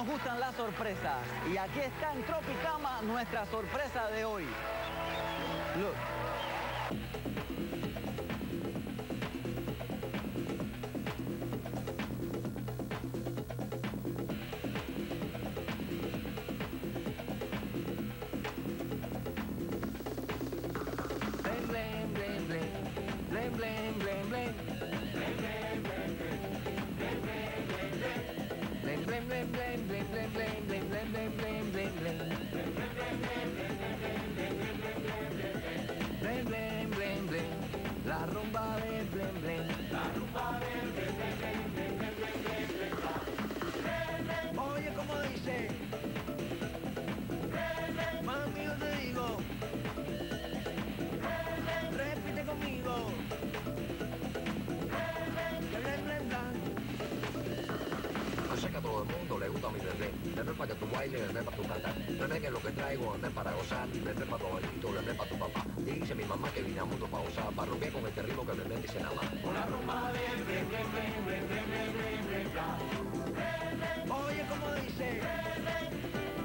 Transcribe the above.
nos gustan las sorpresas. Y aquí está en Tropicama nuestra sorpresa de hoy. Look. Blen, blen, blen, blen, blen, blen, blen, blen. La rumba de BlenBlen, la rumba de BlenBlen. Oye, como dice, mami, yo te digo, repite conmigo, BlenBlen. Así que a todo el mundo le gusta mi BlenBlen. BlenBlen para que tu baile, BlenBlen para tu cantar. BlenBlen es lo que traigo, BlenBlen para gozar, BlenBlen para tu abuelito, BlenBlen para tu papá. Dice mi mamá que vine a mundo pa' usar, pa' romper con este ritmo que BlenBlen dice nada más. Una rumba de blen, blen, blen, blen, blen, blen, blen, blen, blen, blen. Oye, como dice.